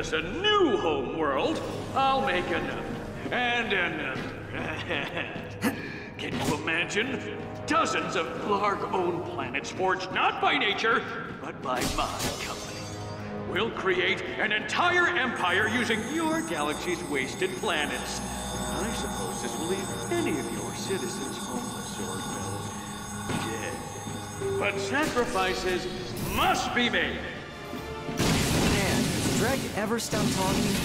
us a new home world, I'll make another. And another. Can you imagine? Dozens of Blarg-owned planets forged not by nature, but by my company. We'll create an entire empire using your galaxy's wasted planets. I suppose this will leave any of your citizens homeless or dead. But sacrifices must be made. Man, does Drek ever stop talking?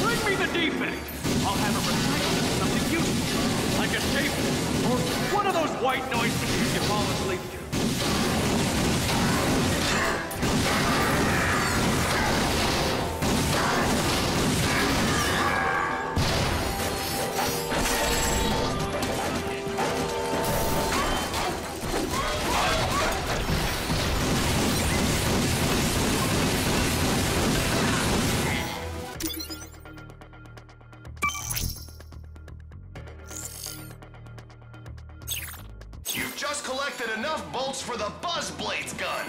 Bring me the defect! I'll have it recycled into something useful, like a staple, or one of those white noise machines you fall asleep to. For the Buzz Blades gun.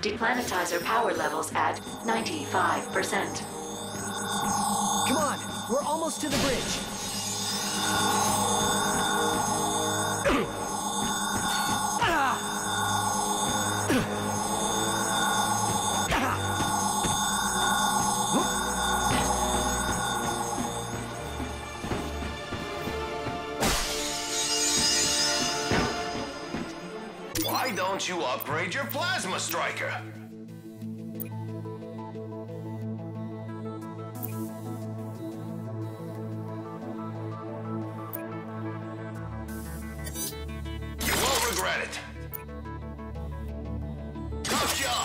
Deplanetizer power levels at 95%. Come on, we're almost to the bridge. You upgrade your plasma striker. You won't regret it. Tough job.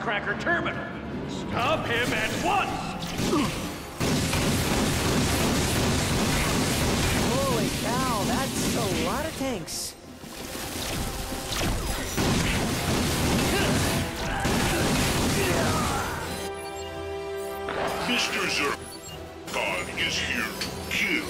Cracker Turbine. Stop him at once! Holy cow, that's a lot of tanks. Mr. Zerg, God is here to kill.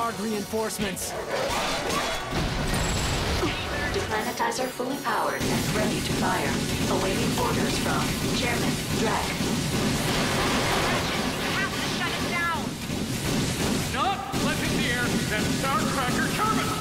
Blarg reinforcements. Deplanetizer fully powered and ready to fire. Awaiting orders from Chairman Dragon. You have to shut it down! Not letting the air that Starcracker terminal!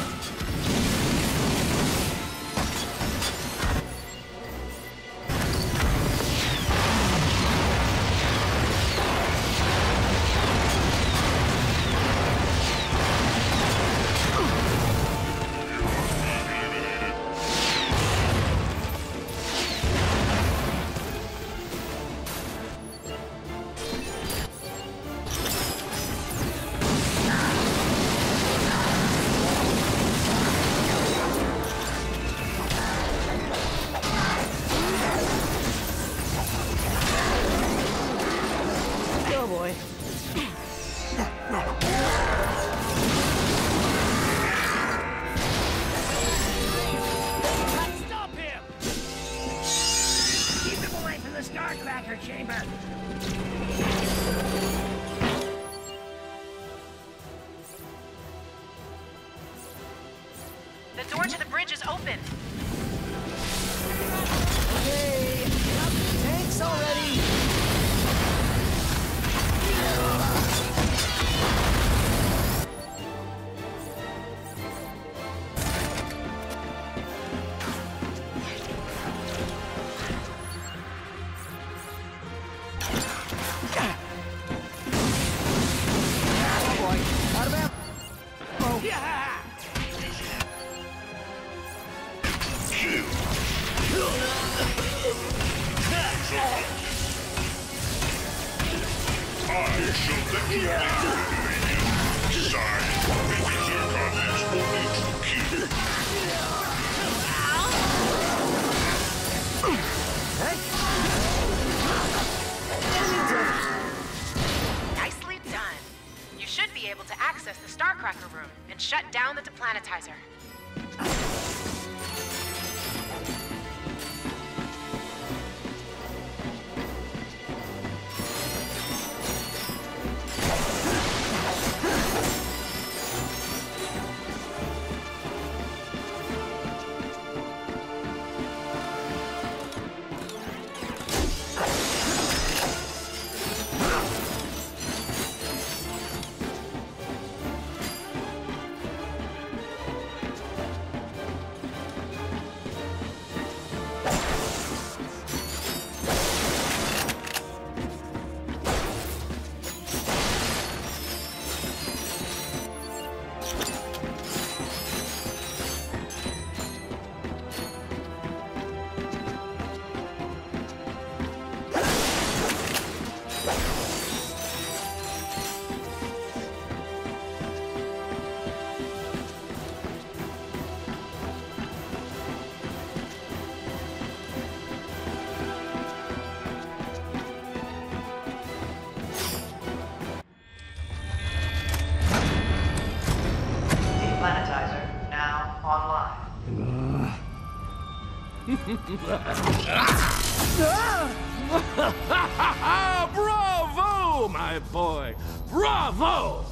Bravo, my boy! Bravo!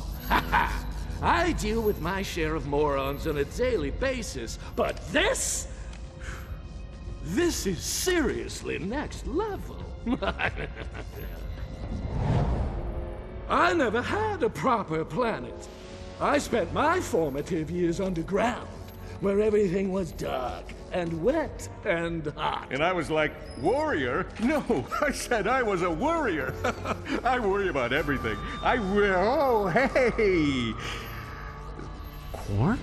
I deal with my share of morons on a daily basis, but this? This is seriously next level. I never had a proper planet. I spent my formative years underground, where everything was dark and wet and hot. And I was like, warrior? No, I said I was a worrier. I worry about everything. Oh, hey! Quark?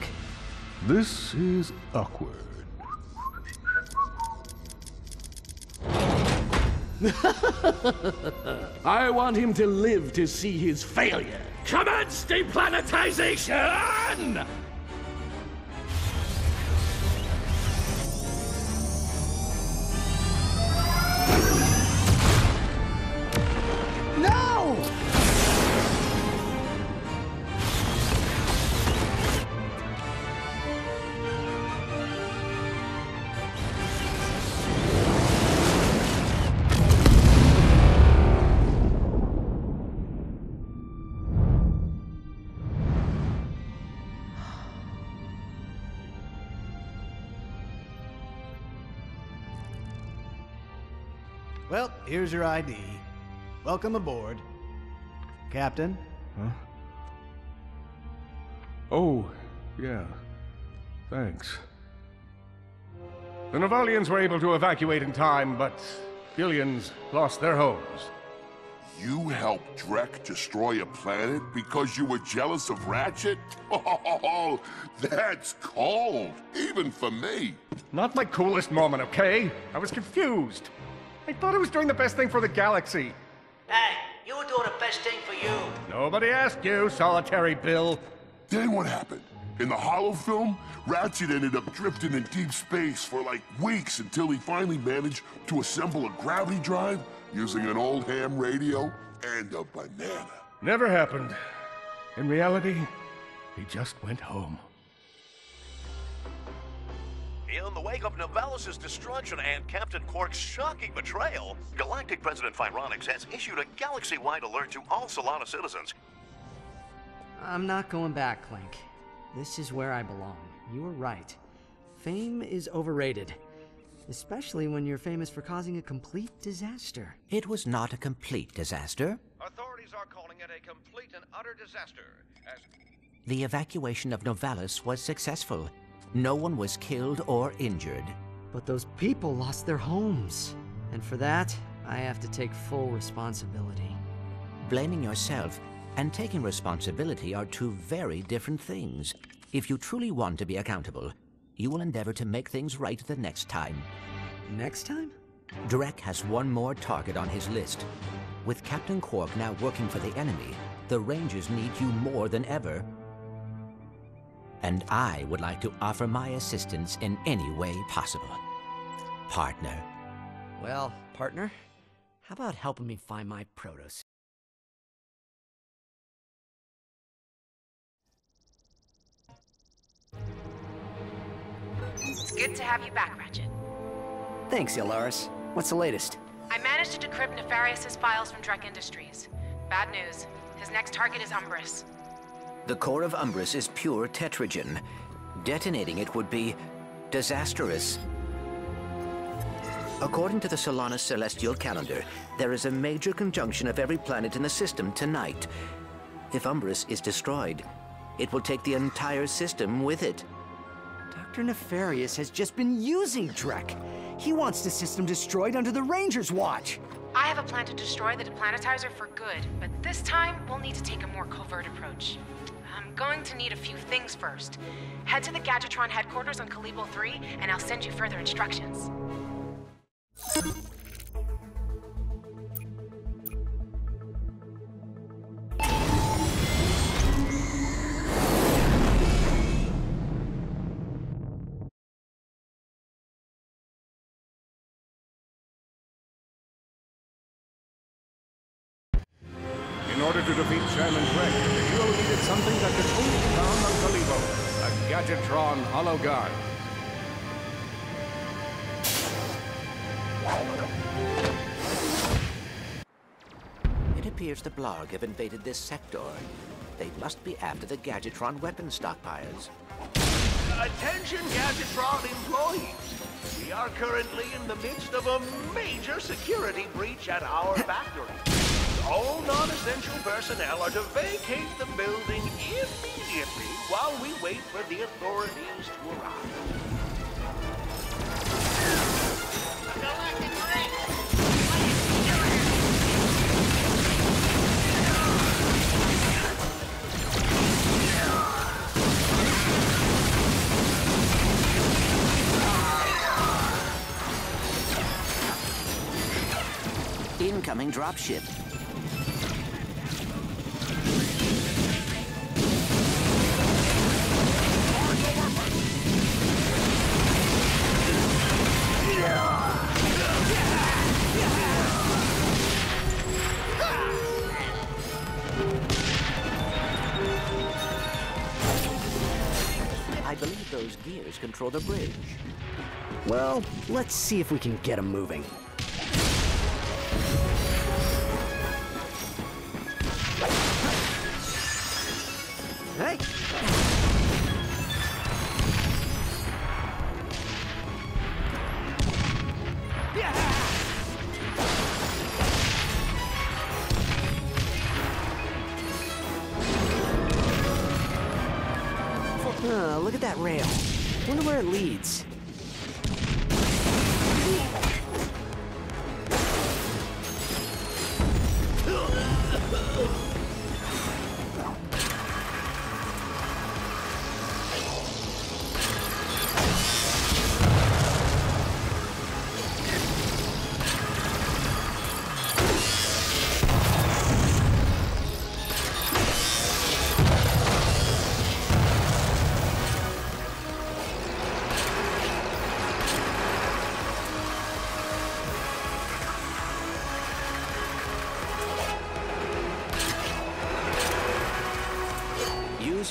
This is awkward. I want him to live to see his failure. Commence deplanetization! Well, here's your ID. Welcome aboard. Captain? Huh? Oh, yeah. Thanks. The Novalians were able to evacuate in time, but billions lost their homes. You helped Drek destroy a planet because you were jealous of Ratchet? Oh, that's cold, even for me. Not my coolest moment, okay? I was confused. I thought I was doing the best thing for the galaxy. Hey, you were doing the best thing for you. Nobody asked you, solitary Bill. Then what happened? In the Hollow film, Ratchet ended up drifting in deep space for like weeks until he finally managed to assemble a gravity drive using an old ham radio and a banana. Never happened. In reality, he just went home. In the wake of Novalius' destruction and Captain Quark's shocking betrayal, Galactic President Phyronix has issued a galaxy-wide alert to all Solana citizens. I'm not going back, Clank. This is where I belong. You were right. Fame is overrated. Especially when you're famous for causing a complete disaster. It was not a complete disaster. Authorities are calling it a complete and utter disaster. As the evacuation of Novalius was successful. No one was killed or injured. But those people lost their homes. And for that, I have to take full responsibility. Blaming yourself and taking responsibility are two very different things. If you truly want to be accountable, you will endeavor to make things right the next time. Next time? Drek has one more target on his list. With Captain Quark now working for the enemy, the Rangers need you more than ever. And I would like to offer my assistance in any way possible. Partner. Well, partner, how about helping me find my protos? It's good to have you back, Ratchet. Thanks, Yolaris. What's the latest? I managed to decrypt Nefarious' files from Drek Industries. Bad news. His next target is Umbris. The core of Umbris is pure tetrogen. Detonating it would be disastrous. According to the Solana Celestial Calendar, there is a major conjunction of every planet in the system tonight. If Umbris is destroyed, it will take the entire system with it. Dr. Nefarious has just been using Drek. He wants the system destroyed under the Rangers' watch. I have a plan to destroy the Deplanetizer for good, but this time we'll need to take a more covert approach. I'm going to need a few things first. Head to the Gadgetron headquarters on Kalibo 3, and I'll send you further instructions. In order to defeat Chairman Dragon, the hero needed something that could only be found on Kalibo, a Gadgetron hollow guard. It appears the Blarg have invaded this sector. They must be after the Gadgetron weapon stockpiles. Attention, Gadgetron employees! We are currently in the midst of a major security breach at our factory. All non-essential personnel are to vacate the building immediately while we wait for the authorities to arrive. Galactic President! Incoming dropship. Those gears control the bridge. Well, let's see if we can get them moving. Hey! Yeah! look at that rail. Wonder where it leads.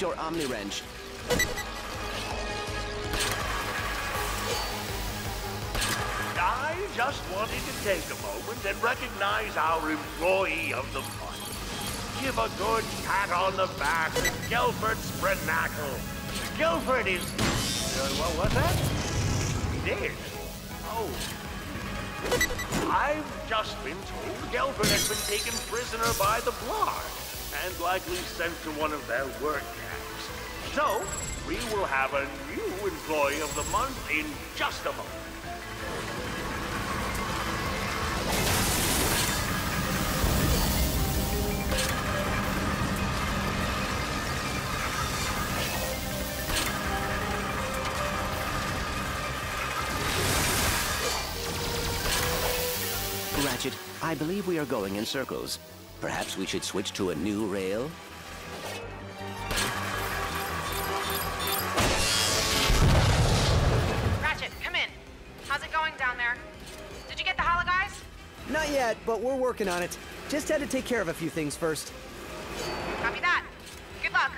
Your omni-wrench. I just wanted to take a moment and recognize our employee of the month. Give a good pat on the back to Gelford Sprenacle. Gelford is... what was that? Dead. Oh. I've just been told Gelford has been taken prisoner by the Blarg and likely sent to one of their work camps. So, we will have a new employee of the month in just a moment. Ratchet, I believe we are going in circles. Perhaps we should switch to a new rail? Ratchet, come in. How's it going down there? Did you get the holo guys? Not yet, but we're working on it. Just had to take care of a few things first. Copy that. Good luck.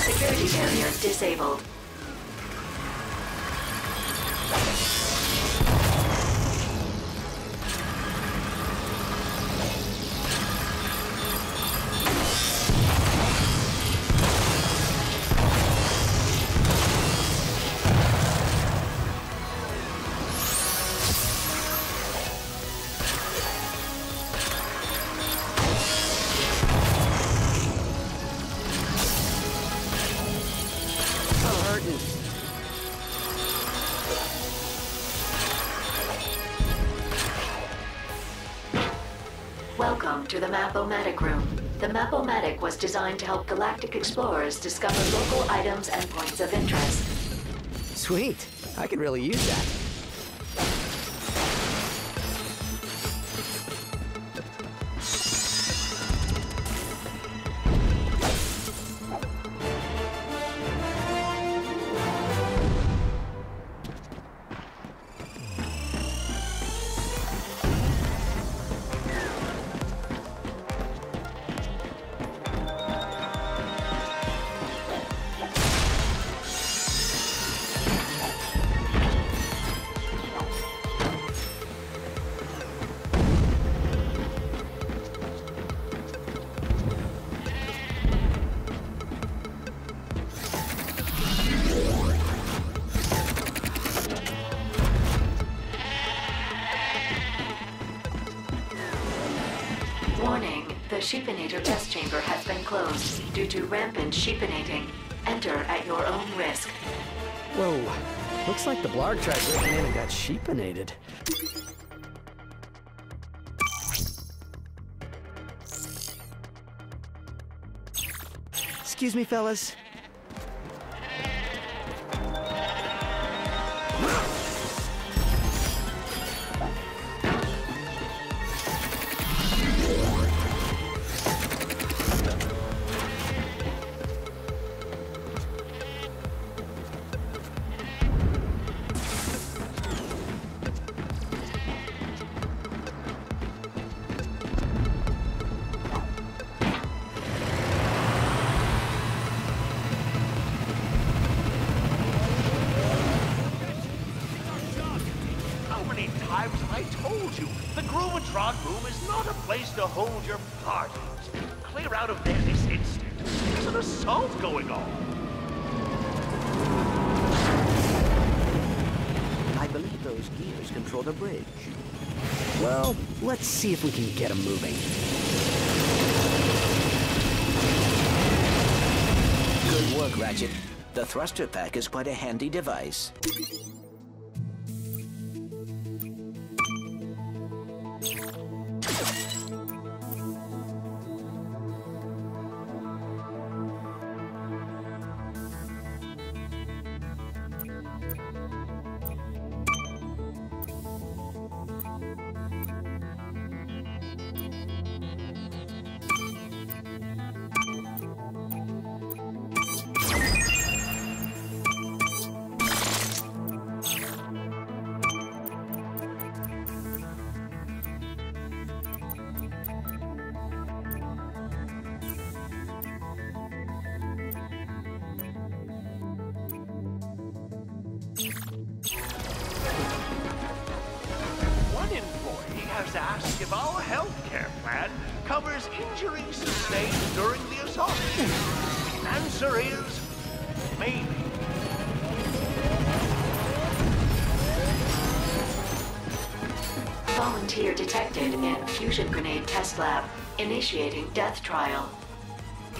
Security barrier disabled. Welcome to the Map-O-Matic room. The Map-O-Matic was designed to help galactic explorers discover local items and points of interest. Sweet. I could really use that. Sheepinator test chamber has been closed due to rampant sheepinating. Enter at your own risk. Whoa, looks like the Blarg tried breaking in and got sheepinated. Excuse me, fellas. I told you, the Groovatron room is not a place to hold your parties. Clear out of there this instant. There's an assault going on. I believe the those gears control the bridge. Well, let's see if we can get them moving. Good work, Ratchet. The thruster pack is quite a handy device. Volunteer detected at Fusion Grenade Test Lab. Initiating death trial.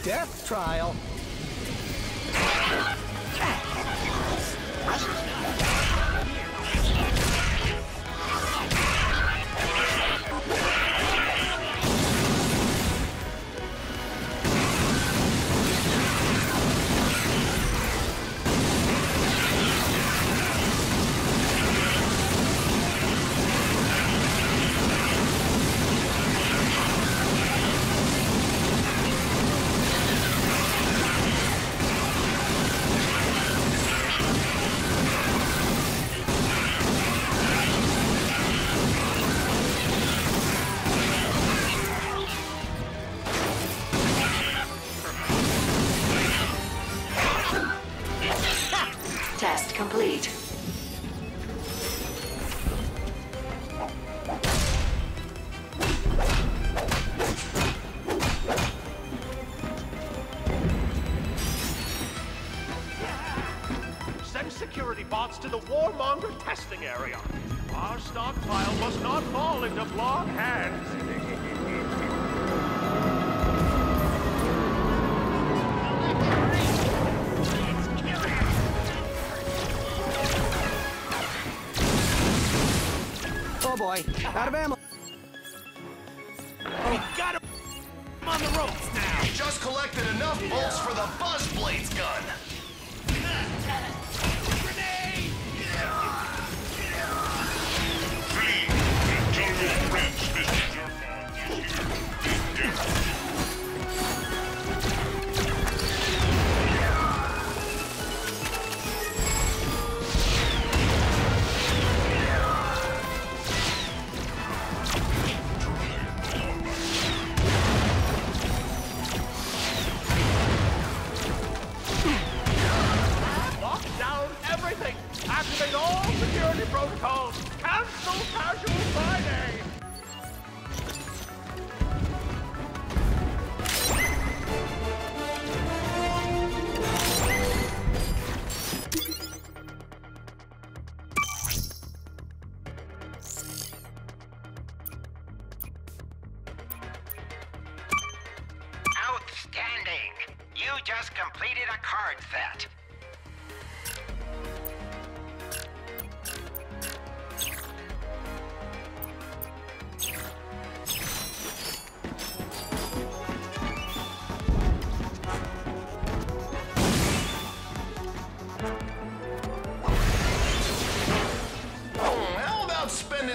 Death trial? To the warmonger testing area. Our stockpile must not fall into Blarg hands. Oh boy, out of ammo. We got him on the ropes now. We just collected enough bolts for the Buzz Blades gun.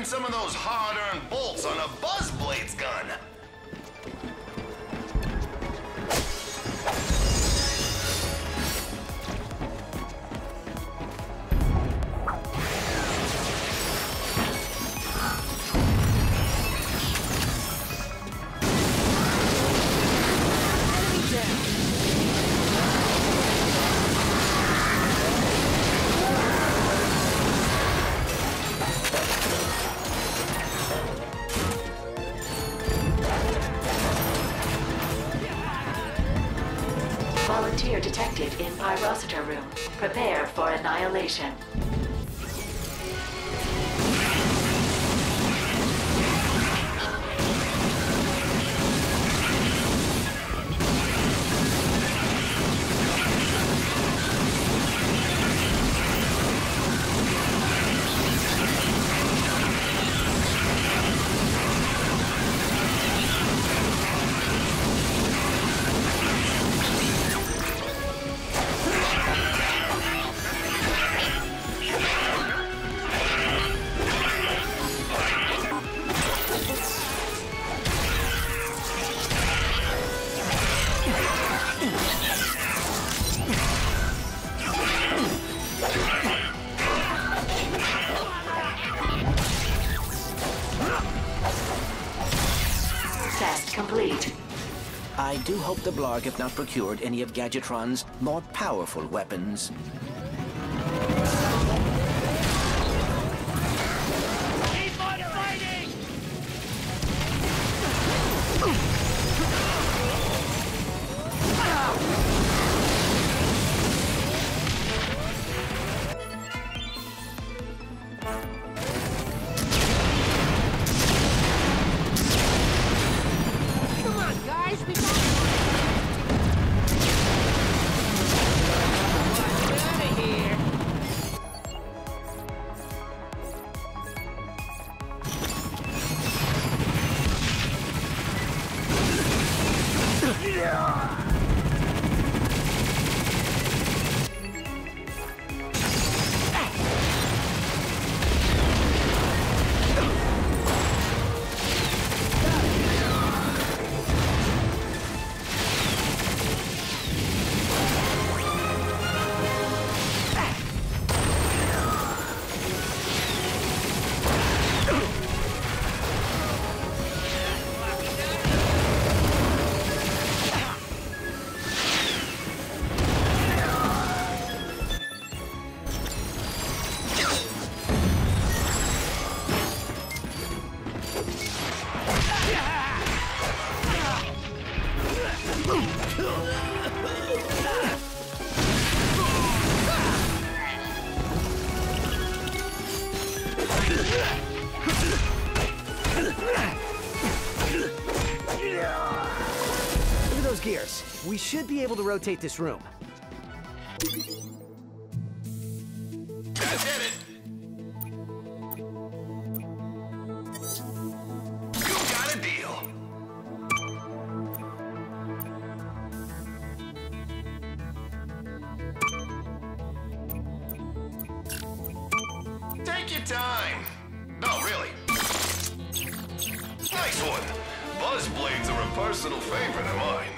Some of those hard-earned bolts on a Buzz Blades gun. Room. Prepare for annihilation. Test complete. I do hope the Blarg have not procured any of Gadgetron's more powerful weapons. We should be able to rotate this room. Nice one. Buzz blades are a personal favorite of mine.